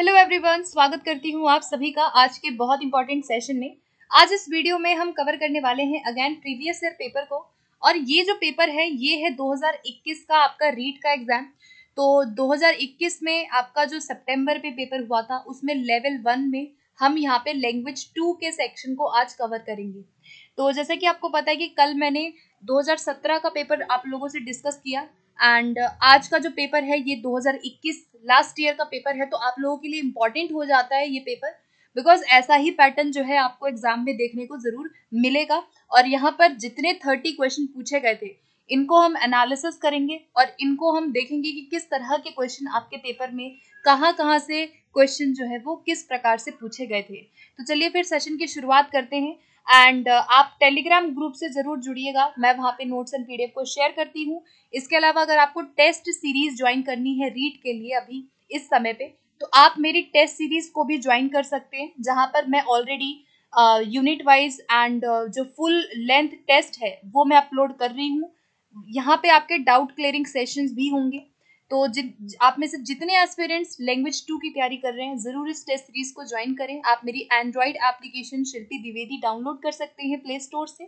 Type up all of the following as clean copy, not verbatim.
Hello everyone, स्वागत करती हूँ आप सभी का आज के बहुत इंपॉर्टेंट सेशन में। आज इस वीडियो में हम कवर करने वाले हैं अगेन प्रीवियस ईयर पेपर को, और ये जो पेपर है ये है 2021 का आपका रीट का एग्जाम। तो 2021 में आपका जो सितंबर पे पेपर हुआ था उसमें लेवल 1 में हम यहाँ पे लैंग्वेज 2 के सेक्शन को आज कवर करेंगे। तो जैसे कि आपको पता है कि कल मैंने 2017 का पेपर आप लोगों से डिस्कस किया, एंड आज का जो पेपर है ये 2021 लास्ट ईयर का पेपर है, तो आप लोगों के लिए इम्पॉर्टेंट हो जाता है ये पेपर, बिकॉज ऐसा ही पैटर्न जो है आपको एग्जाम में देखने को ज़रूर मिलेगा। और यहाँ पर जितने 30 क्वेश्चन पूछे गए थे इनको हम एनालिसिस करेंगे और इनको हम देखेंगे कि किस तरह के क्वेश्चन आपके पेपर में कहाँ से क्वेश्चन जो है वो किस प्रकार से पूछे गए थे। तो चलिए फिर सेशन की शुरुआत करते हैं। एंड आप टेलीग्राम ग्रुप से ज़रूर जुड़िएगा, मैं वहाँ पे नोट्स एंड पीडीएफ को शेयर करती हूँ। इसके अलावा अगर आपको टेस्ट सीरीज़ ज्वाइन करनी है रीट के लिए अभी इस समय पे, तो आप मेरी टेस्ट सीरीज़ को भी ज्वाइन कर सकते हैं, जहाँ पर मैं ऑलरेडी यूनिट वाइज एंड जो फुल लेंथ टेस्ट है वो मैं अपलोड कर रही हूँ। यहाँ पर आपके डाउट क्लियरिंग सेशंस भी होंगे। तो आप में से जितने एस्पिरेंट्स लैंग्वेज 2 की तैयारी कर रहे हैं ज़रूर इस टेस्ट सीरीज़ को ज्वाइन करें। आप मेरी Android application Shilpi Dwivedi download कर सकते हैं प्ले स्टोर से,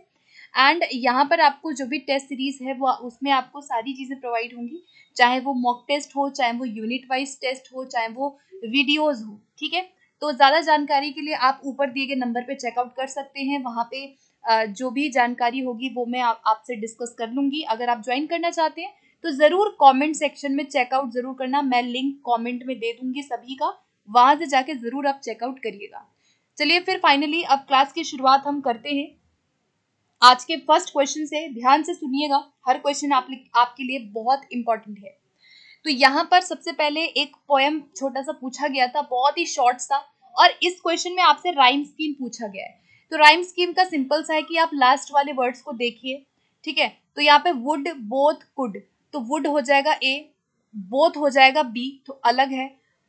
एंड यहाँ पर आपको जो भी टेस्ट सीरीज़ है वो उसमें आपको सारी चीज़ें प्रोवाइड होंगी, चाहे वो मॉक टेस्ट हो, चाहे वो यूनिट वाइज टेस्ट हो, चाहे वो वीडियोज़ हो। ठीक है, तो ज़्यादा जानकारी के लिए आप ऊपर दिए गए नंबर पर चेकआउट कर सकते हैं। वहाँ पर जो भी जानकारी होगी वो मैं आपसे डिस्कस कर लूँगी। अगर आप ज्वाइन करना चाहते हैं तो ज़रूर कमेंट सेक्शन में चेकआउट ज़रूर करना, मैं लिंक कमेंट में दे दूंगी सभी का, वहाँ से जाके ज़रूर आप चेकआउट करिएगा। चलिए फिर फाइनली अब क्लास की शुरुआत हम करते हैं आज के फर्स्ट क्वेश्चन से। ध्यान से सुनिएगा, हर क्वेश्चन आपके लिए बहुत इंपॉर्टेंट है। तो यहाँ पर सबसे पहले एक पोएम छोटा सा पूछा गया था, बहुत ही शॉर्ट सा, और इस क्वेश्चन में आपसे राइम स्कीम पूछा गया है। तो राइम स्कीम का सिंपल सा है कि आप लास्ट वाले वर्ड्स को देखिए। ठीक है, तो यहाँ पे वुड बोथ कुड, तो वुड हो जाएगा ए, बोथ हो जाएगा बी, तो अलग है।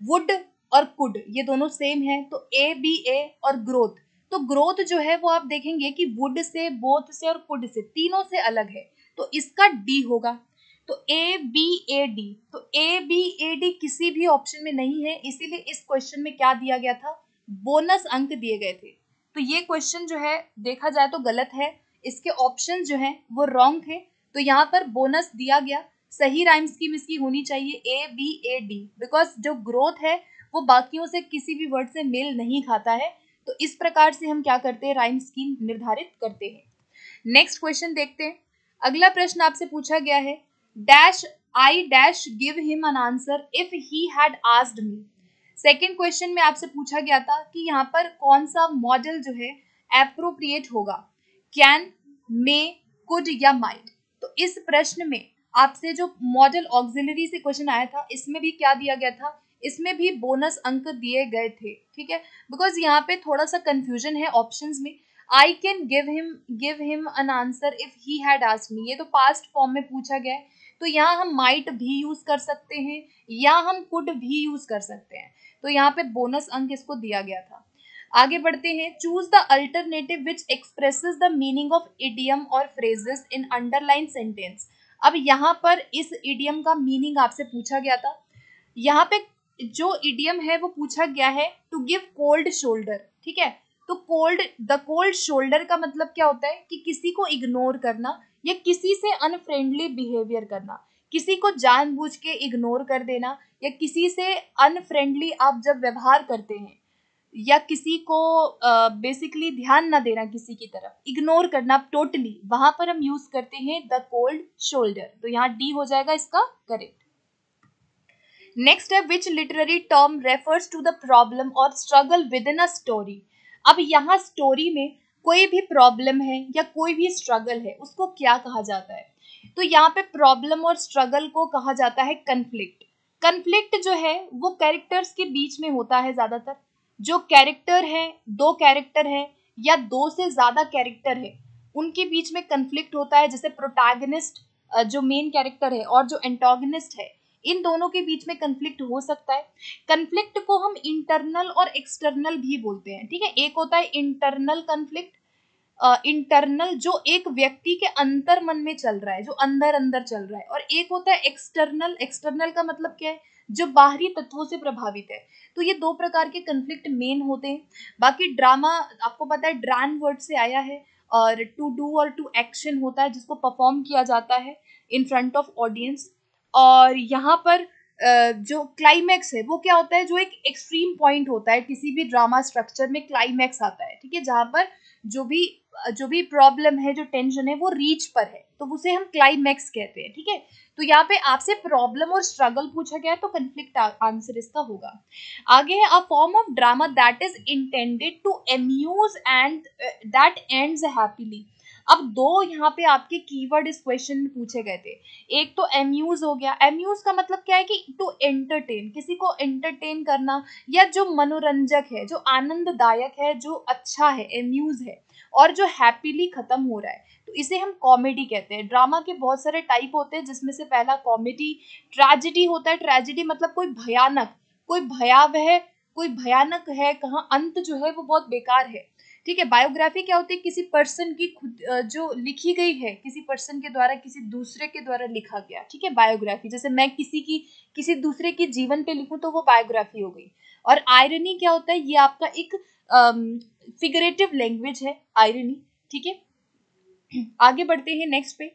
वुड और कुड ये दोनों सेम है, तो ए बी ए और ग्रोथ, तो ग्रोथ जो है वो आप देखेंगे कि वुड से, बोथ से और कुड से, तीनों से अलग है, तो इसका डी होगा। तो ए बी ए डी, तो ए बी ए डी किसी भी ऑप्शन में नहीं है, इसीलिए इस क्वेश्चन में क्या दिया गया था, बोनस अंक दिए गए थे। तो ये क्वेश्चन जो है देखा जाए तो गलत है, इसके ऑप्शन जो है वो रॉन्ग थे, तो यहाँ पर बोनस दिया गया। सही राइम स्कीम इसकी होनी चाहिए A B A D, because जो ग्रोथ है वो बाकियों से किसी भी वर्ड से मेल नहीं खाता है। तो इस प्रकार से हम क्या करते हैं, राइम स्कीम निर्धारित करते हैं। नेक्स्ट क्वेश्चन देखते हैं। अगला प्रश्न आपसे पूछा गया है dash I dash give him an answer if he had asked me. Second question में आपसे पूछा गया था कि यहाँ पर कौन सा मॉडल जो है एप्रोप्रिएट होगा, कैन, मे, कुड या माइट। तो इस प्रश्न में आपसे जो मॉडल ऑक्सिलरी से क्वेश्चन आया था इसमें भी क्या दिया गया था, इसमें भी बोनस अंक दिए गए थे। ठीक है, बिकॉज यहाँ पे थोड़ा सा कंफ्यूजन है ऑप्शंस में। I can give him an answer if he had asked me, ये तो पास्ट फॉर्म में पूछा गया है, तो यहाँ हम माइट भी यूज कर सकते हैं या हम कुड भी यूज कर सकते हैं, तो यहाँ पे बोनस अंक इसको दिया गया था। आगे बढ़ते हैं। Choose the alternative which expresses the meaning of idiom और फ्रेजेस इन अंडरलाइन सेंटेंस। अब यहाँ पर इस इडियम का मीनिंग आपसे पूछा गया था। यहाँ पे जो इडियम है वो पूछा गया है टू गिव कोल्ड शोल्डर। ठीक है, तो द कोल्ड शोल्डर का मतलब क्या होता है कि किसी को इग्नोर करना या किसी से अनफ्रेंडली बिहेवियर करना, किसी को जानबूझ के इग्नोर कर देना या किसी से अनफ्रेंडली आप जब व्यवहार करते हैं या किसी को बेसिकली ध्यान ना देना, किसी की तरफ इग्नोर करना टोटली, वहां पर हम यूज करते हैं द कोल्ड शोल्डर, तो यहाँ डी हो जाएगा इसका करेक्ट। नेक्स्ट है which literary term refers to the problem और struggle with in a story. अब यहाँ स्टोरी में कोई भी प्रॉब्लम है या कोई भी स्ट्रगल है उसको क्या कहा जाता है, तो यहाँ पे प्रॉब्लम और स्ट्रगल को कहा जाता है कन्फ्लिक्ट। कन्फ्लिक्ट जो है वो कैरेक्टर्स के बीच में होता है ज्यादातर, जो कैरेक्टर है, दो कैरेक्टर है या दो से ज़्यादा कैरेक्टर है उनके बीच में कन्फ्लिक्ट होता है, जैसे प्रोटैगनिस्ट जो मेन कैरेक्टर है और जो एंटागनिस्ट है, इन दोनों के बीच में कन्फ्लिक्ट हो सकता है। कन्फ्लिक्ट को हम इंटरनल और एक्सटर्नल भी बोलते हैं। ठीक है, एक होता है इंटरनल कन्फ्लिक्ट, इंटरनल जो एक व्यक्ति के अंतर मन में चल रहा है, जो अंदर अंदर चल रहा है, और एक होता है एक्सटर्नल। एक्सटर्नल का मतलब क्या है, जो बाहरी तत्वों से प्रभावित है। तो ये दो प्रकार के कन्फ्लिक्ट मेन होते हैं। बाकी ड्रामा आपको पता है ड्रान वर्ड से आया है और टू डू और टू एक्शन होता है जिसको परफॉर्म किया जाता है इन फ्रंट ऑफ ऑडियंस। और यहाँ पर जो क्लाइमैक्स है वो क्या होता है, जो एक एक्सट्रीम पॉइंट होता है किसी भी ड्रामा स्ट्रक्चर में क्लाइमैक्स आता है, ठीक है, जहाँ पर जो भी प्रॉब्लम है, जो टेंशन है वो रीच पर है, तो उसे हम क्लाइमैक्स कहते हैं, ठीक है। तो यहाँ पे आपसे प्रॉब्लम और स्ट्रगल पूछा गया है तो कन्फ्लिक्ट आंसर इसका होगा। आगे है a form of drama that is intended to amuse and that ends happily. अब दो यहाँ पे आपके कीवर्ड इस क्वेश्चन में पूछे गए थे, एक तो एम्यूज हो गया। एम्यूज का मतलब क्या है कि टू एंटरटेन, किसी को एंटरटेन करना या जो मनोरंजक है, जो आनंददायक है, जो अच्छा है, एम्यूज है। और जो हैप्पीली खत्म हो रहा है तो इसे हम कॉमेडी कहते हैं। ड्रामा के बहुत सारे टाइप होते हैं जिसमें से पहला कॉमेडी, ट्रेजेडी होता है। ट्रेजेडी मतलब कोई भयानक, कोई भयावह, कोई भयानक है, कहाँ अंत जो है वो बहुत बेकार है, ठीक है। बायोग्राफी क्या होती है, किसी पर्सन की खुद जो लिखी गई है, किसी पर्सन के द्वारा, किसी दूसरे के द्वारा लिखा गया, ठीक है, बायोग्राफी। जैसे मैं किसी दूसरे के जीवन पे लिखूं तो वो बायोग्राफी हो गई। और आयरनी क्या होता है, ये आपका एक फिगरेटिव लैंग्वेज है, आयरनी, ठीक है। आगे बढ़ते हैं नेक्स्ट पे।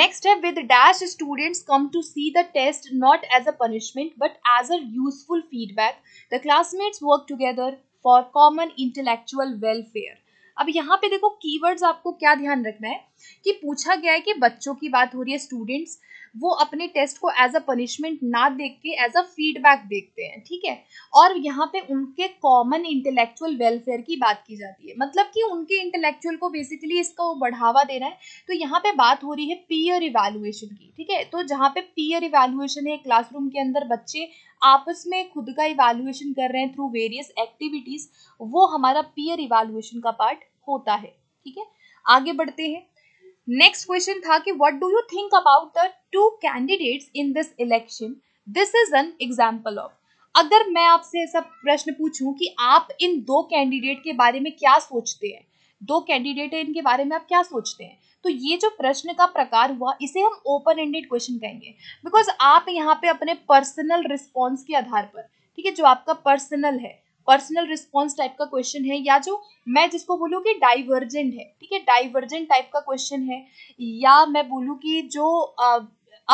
नेक्स्ट है with dash students come to see the test not as a punishment but as a useful feedback the classmates work together for common intellectual welfare. अब यहाँ पे देखो कीवर्ड्स आपको क्या ध्यान रखना है कि पूछा गया है कि बच्चों की बात हो रही है, स्टूडेंट्स, वो अपने टेस्ट को एज अ पनिशमेंट ना देख के एज अ फीडबैक देखते हैं, ठीक है। और यहाँ पे उनके कॉमन इंटेलेक्चुअल वेलफेयर की बात की जाती है, मतलब कि उनके इंटेलेक्चुअल को बेसिकली इसका वो बढ़ावा देना है। तो यहाँ पे बात हो रही है पीयर इवैल्यूएशन की, ठीक है। तो जहाँ पे पीयर इवैल्यूएशन है, क्लासरूम के अंदर बच्चे आपस में खुद का इवैल्यूएशन कर रहे हैं थ्रू वेरियस एक्टिविटीज, वो हमारा पीयर इवैल्यूएशन का पार्ट होता है, ठीक है। आगे बढ़ते हैं। नेक्स्ट क्वेश्चन था कि what do you think about the two candidates in this election, this is an example of. अगर मैं आपसे ऐसा प्रश्न पूछूं कि आप इन दो कैंडिडेट के बारे में क्या सोचते हैं, दो कैंडिडेट है, इनके बारे में आप क्या सोचते हैं, तो ये जो प्रश्न का प्रकार हुआ इसे हम ओपन एंडेड क्वेश्चन कहेंगे, बिकॉज आप यहाँ पे अपने पर्सनल रिस्पॉन्स के आधार पर, ठीक है, जो आपका पर्सनल है, पर्सनल रिस्पॉन्स टाइप का क्वेश्चन है, या जो मैं जिसको बोलूँ कि डाइवर्जेंट है, ठीक है, डाइवर्जेंट टाइप का क्वेश्चन है, या मैं बोलूँ कि जो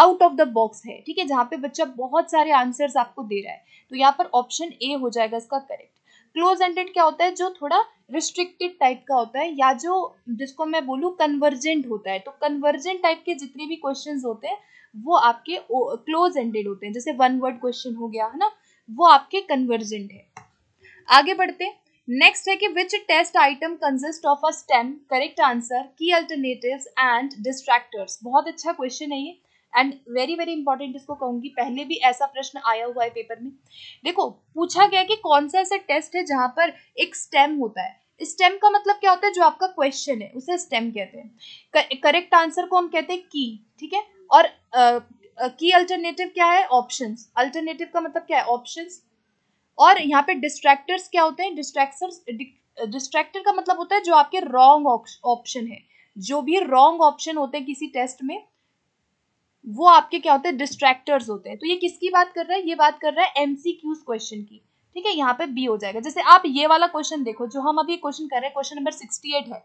आउट ऑफ द बॉक्स है, ठीक है, जहाँ पे बच्चा बहुत सारे आंसर्स आपको दे रहा है, तो यहाँ पर ऑप्शन ए हो जाएगा इसका करेक्ट। क्लोज एंडेड क्या होता है, जो थोड़ा रिस्ट्रिक्टेड टाइप का होता है, या जो जिसको मैं बोलूँ कन्वर्जेंट होता है। तो कन्वर्जेंट टाइप के जितने भी क्वेश्चंस होते हैं वो आपके क्लोज एंडेड होते हैं, जैसे वन वर्ड क्वेश्चन हो गया, है ना, वो आपके कन्वर्जेंट है। आगे बढ़ते। नेक्स्ट है कि which test item consist of a stem, correct answer की अल्टरनेटिव्स एंड डिस्ट्रैक्टर्स। बहुत अच्छा क्वेश्चन है ये, एंड वेरी वेरी इंपॉर्टेंट इसको कहूंगी, पहले भी ऐसा प्रश्न आया हुआ है पेपर में। देखो पूछा गया कि कौन सा ऐसा टेस्ट है जहां पर एक स्टेम होता है। स्टेम का मतलब क्या होता है, जो आपका क्वेश्चन है उसे स्टेम कहते हैं। करेक्ट आंसर को हम कहते हैं की, ठीक है। और की अल्टरनेटिव क्या है, ऑप्शंस। अल्टरनेटिव का मतलब क्या है, ऑप्शंस। और यहाँ पे डिस्ट्रैक्टर्स क्या होते हैं, डिस्ट्रैक्टर का मतलब होता है जो आपके रॉन्ग ऑप्शन है, जो भी रॉन्ग ऑप्शन होते हैं किसी टेस्ट में वो आपके क्या होते हैं, डिस्ट्रैक्टर्स होते हैं। तो ये किसकी बात कर रहा है, ये बात कर रहा है एमसीक्यूज क्वेश्चन की, ठीक है, यहाँ पे बी हो जाएगा। जैसे आप ये वाला क्वेश्चन देखो जो हम अभी क्वेश्चन कर रहे हैं, क्वेश्चन नंबर 68 है।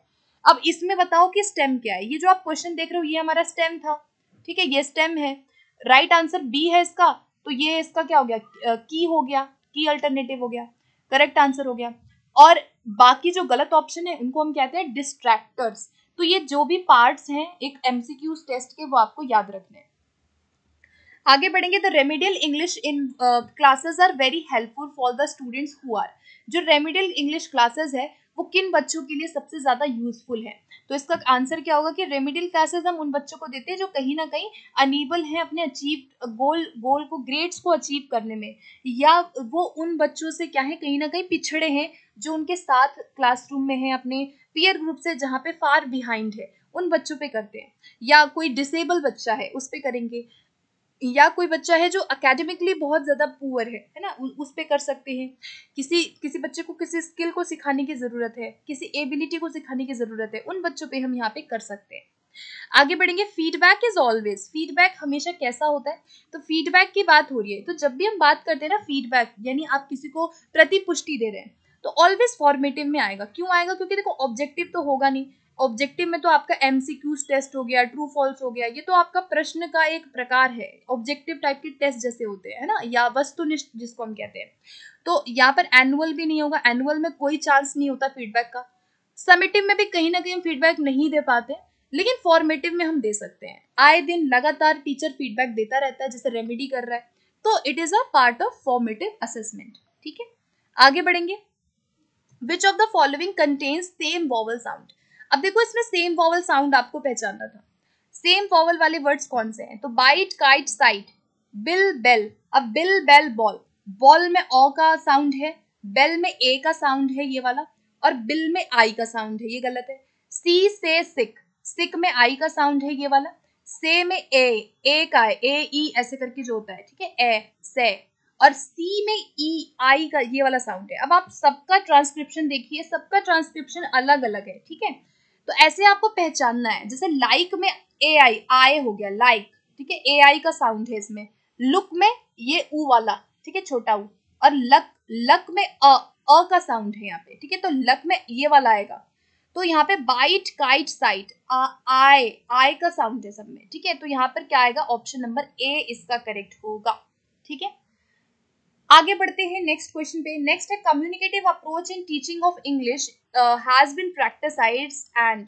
अब इसमें बताओ कि स्टेम क्या है, ये जो आप क्वेश्चन देख रहे हो ये हमारा स्टेम था, ठीक है, ये स्टेम है, राइट आंसर बी है इसका। तो ये इसका क्या हो गया, की हो गया, की अल्टरनेटिव हो गया, करेक्ट आंसर हो गया। और बाकी जो गलत ऑप्शन है उनको हम कहते हैं डिस्ट्रैक्टर्स। तो ये जो भी पार्ट्स हैं एक एमसीक्यू टेस्ट के, वो आपको याद रखने हैं। आगे बढ़ेंगे। The remedial English in classes are very helpful for the students who are, जो रेमेडियल इंग्लिश क्लासेस है वो किन बच्चों के लिए सबसे ज्यादा यूजफुल है, तो इसका आंसर क्या होगा कि रेमेडियल क्लासेस हम उन बच्चों को देते हैं जो कहीं ना कहीं अनेबल हैं अपने अचीव गोल को, ग्रेड्स को अचीव करने में, या वो उन बच्चों से क्या है, कहीं ना कहीं पिछड़े हैं जो उनके साथ क्लासरूम में हैं, अपने पीयर ग्रुप से जहाँ पे फार बिहाइंड है उन बच्चों पे करते हैं, या कोई डिसेबल बच्चा है उस पे करेंगे, या कोई बच्चा है जो अकेडमिकली बहुत ज़्यादा पुअर है ना, उस पे कर सकते हैं। किसी बच्चे को किसी स्किल को सिखाने की ज़रूरत है, किसी एबिलिटी को सिखाने की ज़रूरत है, उन बच्चों पे हम यहाँ पे कर सकते हैं। आगे बढ़ेंगे, फीडबैक इज ऑलवेज, फीडबैक हमेशा कैसा होता है, तो फीडबैक की बात हो रही है, तो जब भी हम बात करते हैं ना फीडबैक यानी आप किसी को प्रतिपुष्टि दे रहे हैं तो ऑलवेज फॉर्मेटिव में आएगा। क्यों आएगा? क्योंकि देखो ऑब्जेक्टिव तो होगा नहीं, ऑब्जेक्टिव में तो आपका एमसीक्यूज टेस्ट हो गया, ट्रू फॉल्स हो गया, ये तो आपका प्रश्न का एक प्रकार है, ऑब्जेक्टिव टाइप के टेस्ट जैसे होते हैं ना, या वस्तुनिष्ठ जिसको हम कहते हैं। तो यहाँ पर एनुअल भी नहीं होगा, एनुअल में कोई चांस नहीं होता फीडबैक का, समेटिव में भी कहीं ना कहीं फीडबैक नहीं दे पाते, लेकिन फॉर्मेटिव में हम दे सकते हैं। आए दिन लगातार टीचर फीडबैक देता रहता है जैसे रेमेडी कर रहा है, तो it is a part of formative assessment. ठीक है, आगे बढ़ेंगे, which of the following contains same vowel sound. अब देखो इसमें सेम वॉवल साउंड आपको पहचानना था, सेम वॉवल वाले वर्ड्स कौन से हैं, तो bite, kite, site, bill, bell. अब बिल, बेल, बॉल, बॉल में ओ का साउंड है, बेल में ए का साउंड है ये वाला, और बिल में आई का साउंड है, ये गलत है। सी से सिक, सिक में आई का साउंड है ये वाला, से में ए का है, ए ई ऐसे करके जो होता है, ठीक है, ए से, और सी में ई आई का ये वाला साउंड है। अब आप सबका ट्रांसक्रिप्शन देखिए, सबका ट्रांसक्रिप्शन अलग अलग है, ठीक है, तो ऐसे आपको पहचानना है। जैसे लाइक में ए आई, आए हो गया लाइक, ठीक है, ए आई का साउंड है इसमें। लुक में ये ऊ वाला, ठीक है, छोटा ऊ, और लक, लक में अ का साउंड है यहाँ पे, ठीक है, तो लक में ये वाला आएगा। तो यहाँ पे बाइट, काइट, साइट, आए, आए का साउंड है सब में, ठीक है, तो यहाँ पर क्या आएगा, ऑप्शन नंबर ए इसका करेक्ट होगा। ठीक है, आगे बढ़ते हैं नेक्स्ट क्वेश्चन पे। नेक्स्ट है, communicative approach in teaching of English has been practised and.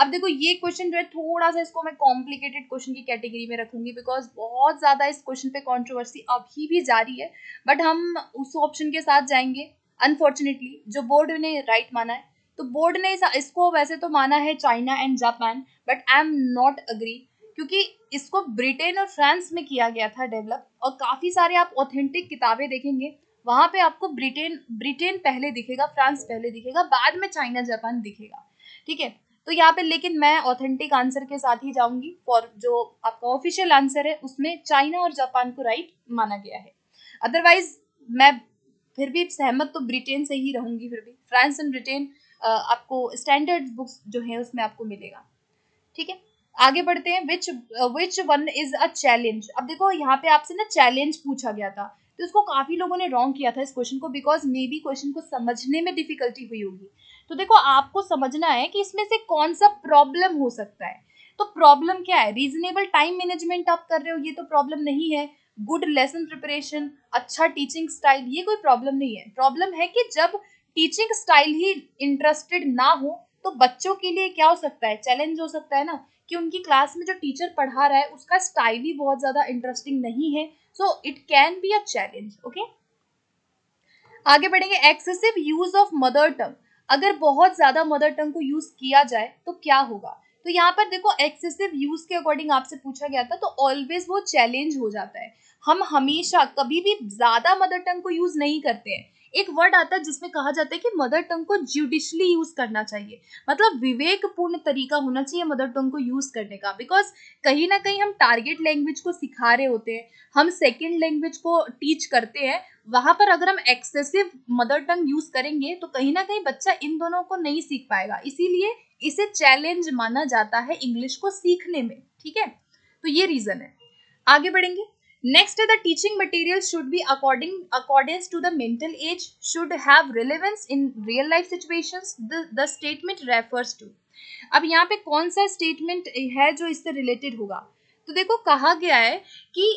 अब देखो ये क्वेश्चन जो है थोड़ा सा इसको मैं कॉम्प्लिकेटेड क्वेश्चन की कैटेगरी में रखूंगी, बिकॉज बहुत ज्यादा इस क्वेश्चन पे कंट्रोवर्सी अभी भी जारी है, बट हम उस ऑप्शन के साथ जाएंगे अनफॉर्चुनेटली जो बोर्ड ने राइट माना है। तो बोर्ड ने इसको वैसे तो माना है China and Japan, but I am not agree, क्योंकि इसको ब्रिटेन और फ्रांस में किया गया था डेवलप, और काफ़ी सारे आप ऑथेंटिक किताबें देखेंगे वहाँ पे आपको ब्रिटेन पहले दिखेगा, फ्रांस पहले दिखेगा, बाद में चाइना जापान दिखेगा, ठीक है। तो यहाँ पे लेकिन मैं ऑथेंटिक आंसर के साथ ही जाऊँगी, फॉर जो आपका ऑफिशियल आंसर है उसमें चाइना और जापान को राइट माना गया है। अदरवाइज मैं फिर भी सहमत तो ब्रिटेन से ही रहूँगी, फिर भी फ्रांस एंड ब्रिटेन आपको स्टैंडर्ड बुक्स जो है उसमें आपको मिलेगा। ठीक है, आगे बढ़ते हैं, which one is a challenge. अब देखो यहाँ पे आपसे ना चैलेंज पूछा गया था, तो इसको काफ़ी लोगों ने रॉन्ग किया था इस क्वेश्चन को, बिकॉज मे बी क्वेश्चन को समझने में डिफिकल्टी हुई होगी। तो देखो आपको समझना है कि इसमें से कौन सा प्रॉब्लम हो सकता है। तो प्रॉब्लम क्या है, रीजनेबल टाइम मैनेजमेंट आप कर रहे हो ये तो प्रॉब्लम नहीं है, गुड लेसन प्रिपरेशन, अच्छा टीचिंग स्टाइल, ये कोई प्रॉब्लम नहीं है। प्रॉब्लम है कि जब टीचिंग स्टाइल ही इंटरेस्टेड ना हो तो बच्चों के लिए क्या हो सकता है, चैलेंज हो सकता है ना, कि उनकी क्लास में जो टीचर पढ़ा रहा है उसका स्टाइल ही बहुत ज़्यादा इंटरेस्टिंग नहीं है, so it can be a challenge. Okay, आगे बढ़ेंगे, excessive use of mother tongue. अगर बहुत ज़्यादा मदर टंग को यूज़ किया जाए तो क्या होगा, तो यहाँ पर देखो एक्सेसिव यूज़ के अकॉर्डिंग आपसे पूछा गया था, तो ऑलवेज वो चैलेंज हो जाता है। हम हमेशा कभी भी ज़्यादा मदर टंग को यूज़ नहीं करते हैं। एक वर्ड आता है जिसमें कहा जाता है कि मदर टंग को ज्यूडिशली यूज करना चाहिए, मतलब विवेकपूर्ण तरीका होना चाहिए मदर टंग को यूज करने का, बिकॉज कहीं ना कहीं हम टारगेट लैंग्वेज को सिखा रहे होते हैं, हम सेकंड लैंग्वेज को टीच करते हैं, वहां पर अगर हम एक्सेसिव मदर टंग यूज करेंगे तो कहीं ना कहीं बच्चा इन दोनों को नहीं सीख पाएगा, इसीलिए इसे चैलेंज माना जाता है इंग्लिश को सीखने में। ठीक है, तो ये रीजन है। आगे बढ़ेंगे, नेक्स्ट है, the teaching material should be according to the mental age, should have relevance in real life situations, the statement refers to. अब यहाँ पे कौन सा स्टेटमेंट है जो इससे रिलेटेड होगा, तो देखो कहा गया है कि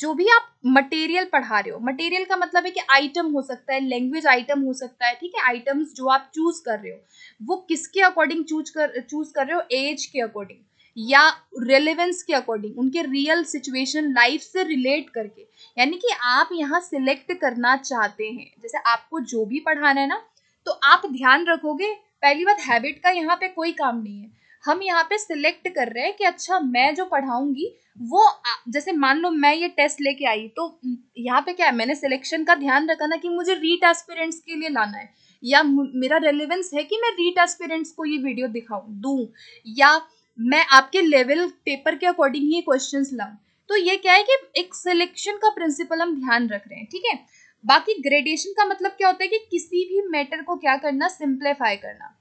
जो भी आप मटेरियल पढ़ा रहे हो, मटेरियल का मतलब है कि आइटम हो सकता है, लैंग्वेज आइटम हो सकता है, ठीक है, आइटम्स जो आप चूज कर रहे हो वो किसके अकॉर्डिंग चूज कर रहे हो, एज के अकॉर्डिंग या रेलेवेंस के अकॉर्डिंग, उनके रियल सिचुएशन लाइफ से रिलेट करके, यानी कि आप यहाँ सिलेक्ट करना चाहते हैं। जैसे आपको जो भी पढ़ाना है ना, तो आप ध्यान रखोगे, पहली बात हैबिट का यहाँ पे कोई काम नहीं है, हम यहाँ पे सिलेक्ट कर रहे हैं कि अच्छा मैं जो पढ़ाऊंगी वो, जैसे मान लो मैं ये टेस्ट लेके आई, तो यहाँ पे क्या है, मैंने सिलेक्शन का ध्यान रखा ना कि मुझे रीट एस्पिरेंट्स के लिए लाना है, या मेरा रेलेवेंस है कि मैं रीट एस्पिरेंट्स को ये वीडियो दूँ, या मैं आपके लेवल पेपर के अकॉर्डिंग ही क्वेश्चंस लाऊं। तो ये क्या है कि एक सिलेक्शन का प्रिंसिपल हम ध्यान रख रहे हैं। ठीक है, बाकी ग्रेडेशन का मतलब क्या होता है कि किसी भी मैटर को क्या करना, सिंप्लीफाई करना।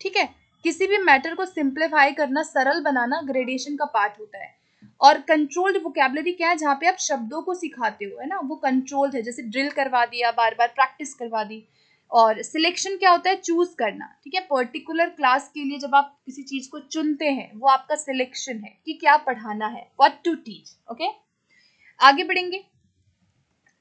ठीक है, किसी भी मैटर को सिंप्लीफाई करना, सरल बनाना ग्रेडेशन का पार्ट होता है। और कंट्रोल्ड वोकैबुलरी क्या है, जहाँ पे आप शब्दों को सिखाते हो, है ना, वो कंट्रोल्ड है। जैसे ड्रिल करवा दिया, बार बार प्रैक्टिस करवा दी। और सिलेक्शन क्या होता है, चूज करना। ठीक है, पर्टिकुलर क्लास के लिए जब आप किसी चीज को चुनते हैं वो आपका सिलेक्शन है कि क्या पढ़ाना है, व्हाट टू टीच। ओके, आगे बढ़ेंगे।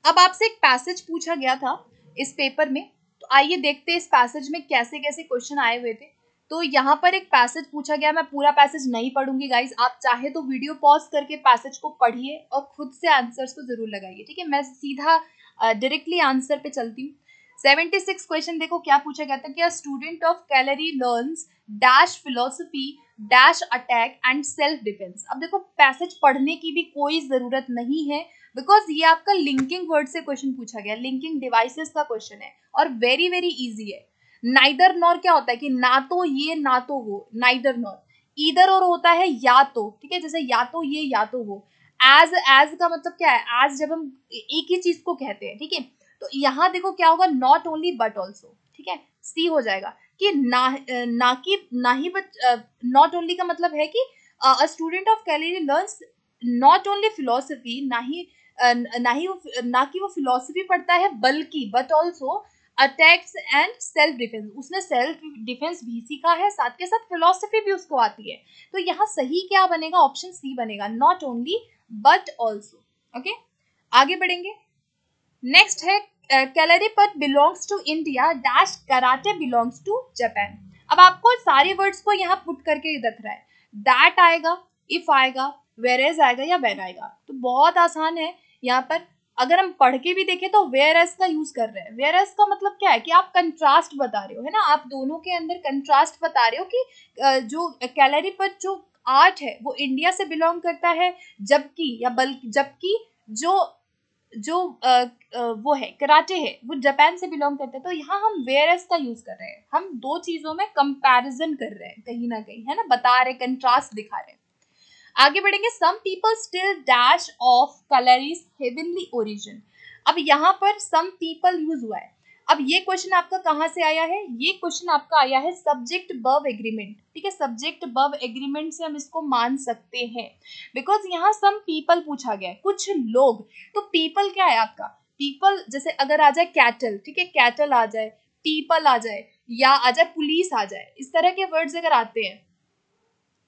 अब आपसे एक पैसेज पूछा गया था इस पेपर में, तो आइए देखते हैं इस पैसेज में कैसे कैसे क्वेश्चन आए हुए थे। तो यहाँ पर एक पैसेज पूछा गया, मैं पूरा पैसेज नहीं पढ़ूंगी गाइज, आप चाहे तो वीडियो पॉज करके पैसेज को पढ़िए और खुद से आंसर्स को जरूर लगाइए। ठीक है, मैं सीधा डायरेक्टली आंसर पे चलती हूँ। 76 क्वेश्चन देखो क्या पूछा गया था, क्या student of Kalari learns dash philosophy dash attack and self defence. अब देखो पैसेज पढ़ने की भी कोई जरूरत नहीं है, बिकॉज ये आपका लिंकिंग वर्ड से क्वेश्चन पूछा गया, लिंकिंग डिवाइसेस का क्वेश्चन है और वेरी वेरी इजी है। नाइदर नॉर क्या होता है कि ना तो ये ना तो वो, नाइदर नॉर। ईदर और होता है या तो, ठीक है, जैसे या तो ये या तो वो। एज का मतलब क्या है, एज जब हम एक ही चीज को कहते हैं, ठीक है, तो यहाँ देखो क्या होगा, नॉट ओनली बट ऑल्सो। ठीक है, सी हो जाएगा कि ना ही बट नॉट ओनली का मतलब है कि a student of Kalari learns not only philosophy, ना कि वो फिलोसफी पढ़ता है, बल्कि but also attacks and self defence. उसने सेल्फ डिफेंस भी सीखा है, साथ के साथ फिलोसफी भी उसको आती है। तो यहाँ सही क्या बनेगा, ऑप्शन सी बनेगा, not only but also. Okay, आगे बढ़ेंगे। नेक्स्ट है कैलरी पद belongs to India dash karate belongs to Japan. अब आपको सारे वर्ड्स को यहाँ पुट करके दिख रहा है, दैट आएगा, इफ आएगा, वेर एज आएगा या वेन आएगा। तो बहुत आसान है। यहाँ पर अगर हम पढ़ के भी देखें तो वेयर एज का यूज कर रहे हैं। वेयर एज का मतलब क्या है कि आप कंट्रास्ट बता रहे हो, है ना, आप दोनों के अंदर कंट्रास्ट बता रहे हो कि जो कैलरी पर जो आर्ट है वो इंडिया से बिलोंग करता है, जबकि या बल्कि जबकि जो वो है कराटे है वो जापान से बिलोंग करता है। तो यहाँ हम वेयर एज का यूज कर रहे हैं, हम दो चीजों में कंपैरिजन कर रहे हैं कहीं ना कहीं, है ना, बता रहे, कंट्रास्ट दिखा रहे हैं। आगे बढ़ेंगे। Some people still dash of Kalari's heavenly origin. अब यहाँ पर सम पीपल यूज हुआ है। अब ये क्वेश्चन आपका कहाँ से आया है, ये क्वेश्चन आपका आया है सब्जेक्ट बव एग्रीमेंट। ठीक है, सब्जेक्ट बव एग्रीमेंट से हम इसको मान सकते हैं, बिकॉज यहाँ सम पीपल पूछा गया है, कुछ लोग। तो पीपल क्या है आपका, पीपल जैसे अगर आ जाए कैटल, ठीक है, कैटल आ जाए, पीपल आ जाए, या आ जाए पुलिस आ जाए, इस तरह के वर्ड्स अगर आते हैं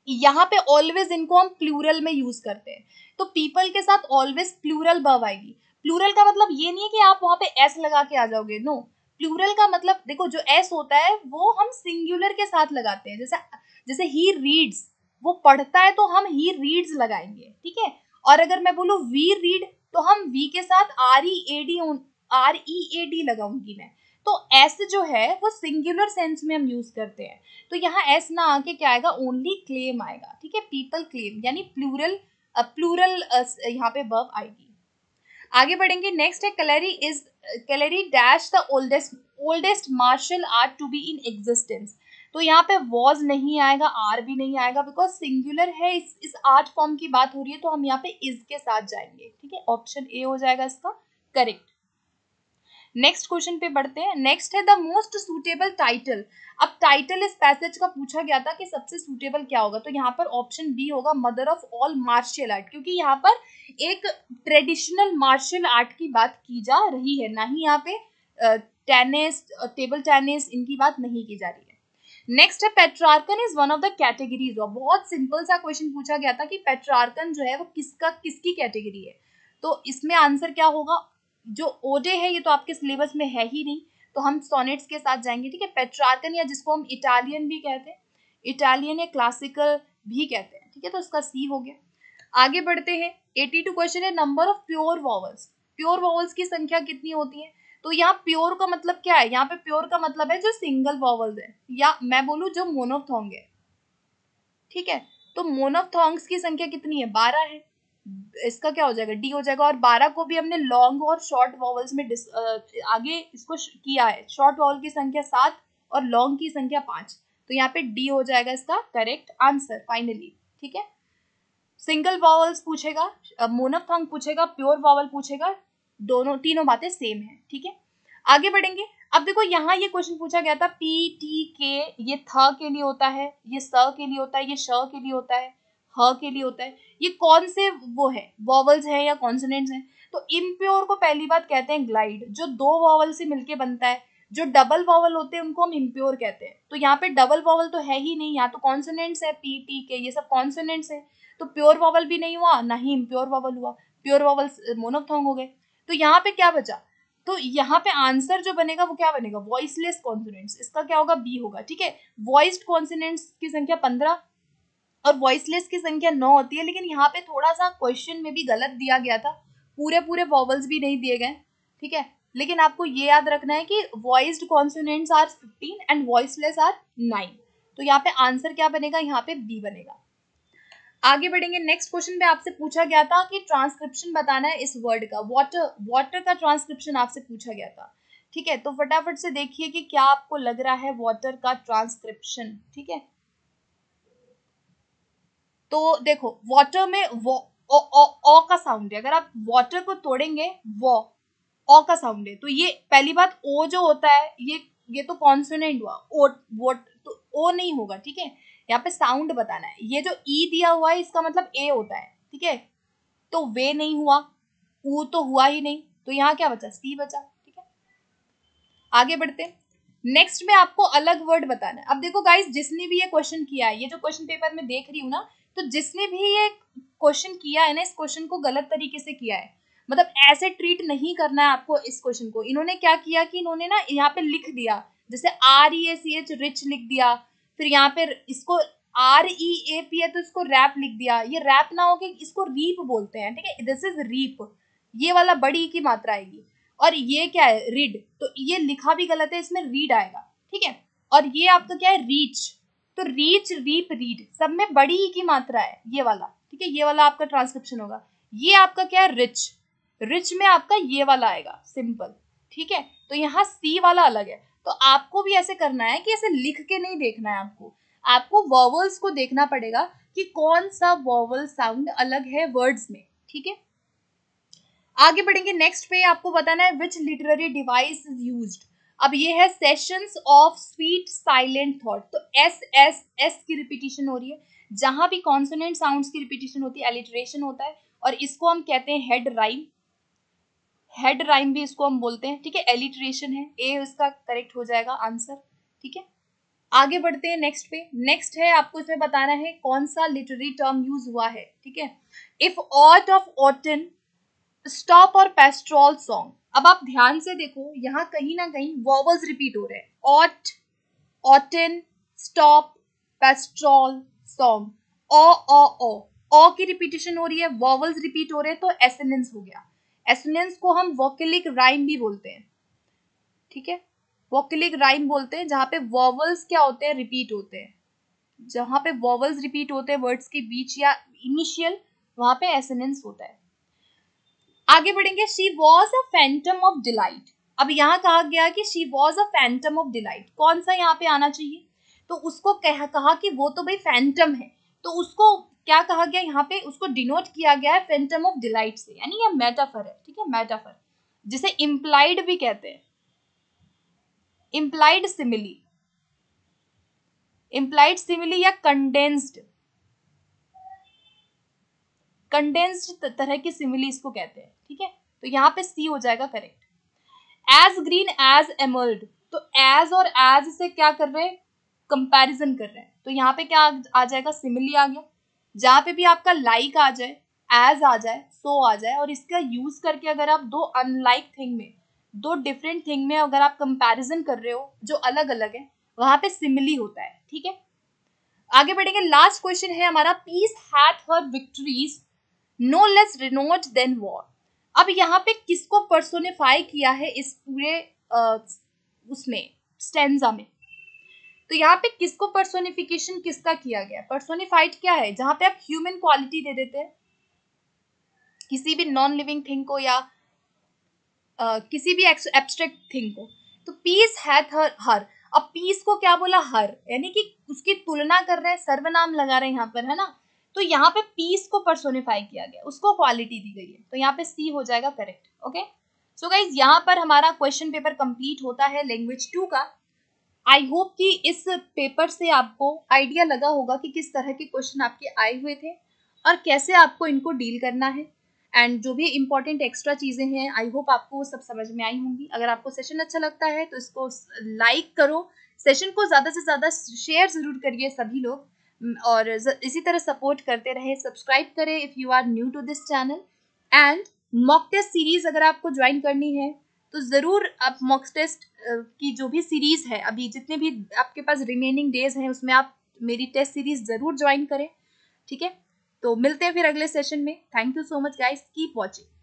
यहाँ पे ऑलवेज इनको हम प्लूरल में यूज करते हैं। तो पीपल के साथ ऑलवेज प्लूरल बव आएगी। प्लूरल का मतलब ये नहीं है कि आप वहां पे एस लगा के आ जाओगे, नो। प्लूरल का मतलब देखो, जो एस होता है वो हम सिंगुलर के साथ लगाते हैं, जैसे ही रीड्स, वो पढ़ता है, तो हम ही रीड्स लगाएंगे। ठीक है, और अगर मैं बोलूँ वी रीड, तो हम वी के साथ आर ई ए डी लगाऊंगी मैं। तो एस जो है वो सिंगुलर सेंस में हम यूज करते हैं। तो यहाँ एस ना आके क्या आएगा, ओनली क्लेम आएगा। ठीक है, पीपल क्लेम यानी प्लूरल यहाँ पे वर्ब आएगी। आगे बढ़ेंगे। नेक्स्ट है Kalari dash the oldest martial art to be in existence. तो यहाँ पे वॉज नहीं आएगा, आर भी नहीं आएगा, बिकॉज सिंगुलर है, इस आर्ट फॉर्म की बात हो रही है, तो हम यहाँ पे इज के साथ जाएंगे। ठीक है, ऑप्शन ए हो जाएगा इसका करेक्ट। नेक्स्ट क्वेश्चन पे बढ़ते हैं। नेक्स्ट है द मोस्ट सूटेबल टाइटल। अब टाइटल इस पैसेज का पूछा गया था कि सबसे सूटेबल क्या होगा, तो यहाँ पर ऑप्शन बी होगा, mother of all martial art, क्योंकि यहाँ पर एक ट्रेडिशनल मार्शल आर्ट की बात की जा रही है, ना ही यहाँ पे टेनिस, टेबल टेनिस, इनकी बात नहीं की जा रही है। नेक्स्ट है Petrarchan is one of the categories. बहुत सिंपल सा क्वेश्चन पूछा गया था कि पेट्रार्कन जो है वो किसकी कैटेगरी है। तो इसमें आंसर क्या होगा, जो ओडे है ये तो आपके सिलेबस में है ही नहीं, तो हम सोनेट्स के साथ जाएंगे। ठीक है, पेट्रार्कन या जिसको हम इटालियन भी कहते हैं, इटालियन या क्लासिकल भी कहते हैं। ठीक है, तो इसका सी हो गया। आगे बढ़ते हैं। 82 क्वेश्चन है number of pure vowels. Pure vowels की संख्या कितनी होती है? तो यहाँ प्योर का मतलब क्या है, यहाँ पे प्योर का मतलब है जो सिंगल वॉवल्स है, या मैं बोलूँ जो मोनोफथोंग है। ठीक है, तो मोनोफथोंग्स की संख्या कितनी है, 12 है। इसका क्या हो जाएगा, डी हो जाएगा। और 12 को भी हमने लॉन्ग और शॉर्ट वॉवल्स में आगे इसको किया है। शॉर्ट वॉवल की संख्या 7 और लॉन्ग की संख्या 5, तो यहाँ पे डी हो जाएगा इसका करेक्ट आंसर फाइनली। ठीक है, सिंगल वॉवल्स पूछेगा, मोनोफथोंग पूछेगा, प्योर वॉवल पूछेगा, दोनों तीनों बातें सेम है। ठीक है, आगे बढ़ेंगे। अब देखो यहाँ ये क्वेश्चन पूछा गया था पी टी के, ये थ के लिए होता है, ये स के लिए होता है, ये श के लिए होता है, ह के लिए होता है, ये कौन से वो है वॉवल्स है या कॉन्सोनेंट्स हैं। तो इम्प्योर को पहली बात कहते हैं ग्लाइड, जो दो वॉवल से मिलके बनता है। जो डबल वॉवल होते हैं उनको हम इम्प्योर कहते हैं। तो यहाँ पे डबल वॉवल तो है ही नहीं, यहाँ तो कॉन्सोनेंट्स है, पी टी के ये सब कॉन्सोनेंट्स हैं, तो प्योर वॉवल भी नहीं हुआ ना ही इम्प्योर वॉवल हुआ, प्योर वॉवल मोनोफोन हो गए। तो यहाँ पे क्या बचा, तो यहाँ पे आंसर जो बनेगा वो क्या बनेगा, वॉइसलेस कॉन्सोनेंट्स। इसका क्या होगा, बी होगा। ठीक है, वॉइस्ड कॉन्सोनेंट्स की संख्या 15 और वॉइसलेस की संख्या 9 होती है, लेकिन यहाँ पे थोड़ा सा क्वेश्चन में भी गलत दिया गया था, पूरे पूरे वॉवल्स भी नहीं दिए गए। ठीक है, लेकिन आपको ये याद रखना है कि voiced consonants are 15 and voiceless are 9। तो यहाँ पे आंसर क्या बनेगा, यहाँ पे बी बनेगा। आगे बढ़ेंगे, नेक्स्ट क्वेश्चन पे आपसे पूछा गया था कि ट्रांसक्रिप्शन बताना है इस वर्ड का, वाटर, वाटर का ट्रांसक्रिप्शन आपसे पूछा गया था। ठीक है, तो फटाफट से देखिए कि क्या आपको लग रहा है वाटर का ट्रांसक्रिप्शन। ठीक है, तो देखो वाटर में वो ओ, ओ, ओ का साउंड है, अगर आप वाटर को तोड़ेंगे वो ओ का साउंड है। तो ये पहली बात ओ जो होता है ये तो कॉन्सोनेंट हुआ, ओ वोट तो ओ नहीं होगा। ठीक है, यहाँ पे साउंड बताना है। ये जो ई दिया हुआ है इसका मतलब ए होता है। ठीक है, तो वे नहीं हुआ, ऊ तो हुआ ही नहीं, तो यहाँ क्या बचा, सी बचा। ठीक है, आगे बढ़ते हैं। नेक्स्ट में आपको अलग वर्ड बताना है। अब देखो गाइस, जिसने भी ये क्वेश्चन किया है, ये जो क्वेश्चन पेपर में देख रही हूँ ना, तो जिसने भी ये क्वेश्चन किया है ना, इस क्वेश्चन को गलत तरीके से किया है, मतलब ऐसे ट्रीट नहीं करना है आपको इस क्वेश्चन को। इन्होंने क्या किया कि इन्होंने ना यहाँ पे लिख दिया, जैसे REACH रिच लिख दिया, फिर यहाँ पे इसको REAP है तो इसको रैप लिख दिया। ये रैप ना हो के इसको रीप बोलते हैं। ठीक है, दिस इज रीप, ये वाला बड़ी की मात्रा आएगी। और ये क्या है, रिड, तो ये लिखा भी गलत है, इसमें रीड आएगा। ठीक है, और ये आपका क्या है, रीच, तो रीच रीप रीड सब में बड़ी ई की मात्रा है ये वाला। ठीक है, ये वाला आपका ट्रांसक्रिप्शन होगा। ये आपका क्या है, रिच, रिच में आपका ये वाला आएगा, सिंपल। ठीक है, तो यहाँ सी वाला अलग है। तो आपको भी ऐसे करना है कि ऐसे लिख के नहीं देखना है आपको, आपको वॉवल्स को देखना पड़ेगा कि कौन सा वॉवल साउंड अलग है वर्ड्स में। ठीक है, आगे बढ़ेंगे। नेक्स्ट पे आपको बताना है which literary device is used. अब ये है sessions of sweet silent thought, तो एस एस एस की रिपीटिशन हो रही है। जहां भी कॉन्सोनेंट साउंड्स की रिपीटिशन होती है एलिटरेशन होता है, और इसको हम कहते हैं हेड राइम, हेड राइम भी इसको हम बोलते हैं। ठीक है, एलिटरेशन है, ए इसका करेक्ट हो जाएगा आंसर। ठीक है, आगे बढ़ते हैं नेक्स्ट पे। नेक्स्ट है आपको इसमें बताना है कौन सा लिटरेरी टर्म यूज हुआ है। ठीक है, if aught of oaten stop or pastoral song. अब आप ध्यान से देखो, यहाँ कहीं ना कहीं वॉवल्स रिपीट हो रहे हैं, aught, oaten, stop, pastoral song, O O O, O की रिपीटिशन हो रही है, वॉवल्स रिपीट हो रहे हैं, तो एसोनेंस हो गया। एसोनेंस को हम वोकेलिक राइम भी बोलते हैं। ठीक है, वोकेलिक राइम बोलते हैं जहाँ पे वॉवल्स क्या होते हैं, रिपीट होते हैं। जहाँ पे वॉवल्स रिपीट होते हैं वर्ड्स के बीच या इनिशियल, वहाँ पे एसोनेंस होता है। आगे बढ़ेंगे, she was a phantom of delight. अब यहाँ कहा गया कि she was a phantom of delight, कौन सा यहाँ पे आना चाहिए, तो उसको कहा कि वो तो भाई फैंटम है, तो उसको क्या कहा गया यहाँ पे, उसको डिनोट किया गया है फैंटम ऑफ डिलाइट से, यानी ये मेटाफर है। ठीक है, मेटाफर जिसे इम्प्लाइड भी कहते हैं, इम्प्लाइड सिमिली, इम्प्लाइड सिमिली या कंडेंस्ड, कंडेंस्ड तरह की सिमिली इसको कहते हैं। ठीक है, तो यहाँ पे सी हो जाएगा correct. As green as emerald, तो एज और एज से क्या कर रहे हैं, कंपैरिजन कर रहे हैं, तो यहाँ पे क्या आ जाएगा, सिमिली आ गया। जहाँ पे भी आपका लाइक आ जाए, एज आ जाए, सो आ जाए, और इसका यूज करके अगर आप दो अनलाइक थिंग में, दो डिफरेंट थिंग में अगर आप कंपैरिजन कर रहे हो जो अलग अलग है, वहां पे सिमिली होता है। ठीक है, आगे बढ़ेंगे। लास्ट क्वेश्चन है हमारा, peace hath her victories no less renowned than war. अब यहाँ पे किसको पर्सोनिफाई किया है इस पूरे उसमें स्टेंजा में, तो यहाँ पे किसको पर्सोनिफिकेशन किसका किया गया। पर्सोनिफाइड क्या है, जहाँ पे आप ह्यूमन क्वालिटी दे देते हैं किसी भी नॉन लिविंग थिंग को या किसी भी एब्स्ट्रैक्ट थिंग को। तो पीस हैथ हर, हर, अब पीस को क्या बोला, हर, यानी कि उसकी तुलना कर रहे हैं, सर्वनाम लगा रहे हैं यहाँ पर, है ना। तो यहाँ पे पीस को पर्सोनिफाई किया गया, उसको क्वालिटी दी गई है, तो यहाँ पे सी हो जाएगा करेक्ट। ओके, सो गाइज यहाँ पर हमारा क्वेश्चन पेपर कंप्लीट होता है लैंग्वेज 2 का। आई होप कि इस पेपर से आपको आइडिया लगा होगा कि किस तरह के क्वेश्चन आपके आए हुए थे और कैसे आपको इनको डील करना है, एंड जो भी इम्पोर्टेंट एक्स्ट्रा चीज़ें हैं आई होप आपको वो सब समझ में आई होंगी। अगर आपको सेशन अच्छा लगता है तो इसको लाइक करो, सेशन को ज़्यादा से ज़्यादा शेयर ज़रूर करिए सभी लोग, और इसी तरह सपोर्ट करते रहे, सब्सक्राइब करें if you are new to this channel. And mock test series अगर आपको ज्वाइन करनी है तो ज़रूर आप मॉक टेस्ट की जो भी सीरीज़ है, अभी जितने भी आपके पास रिमेनिंग डेज हैं उसमें आप मेरी टेस्ट सीरीज़ ज़रूर ज्वाइन करें, ठीक है। तो मिलते हैं फिर अगले सेशन में। Thank you so much guys, keep watching.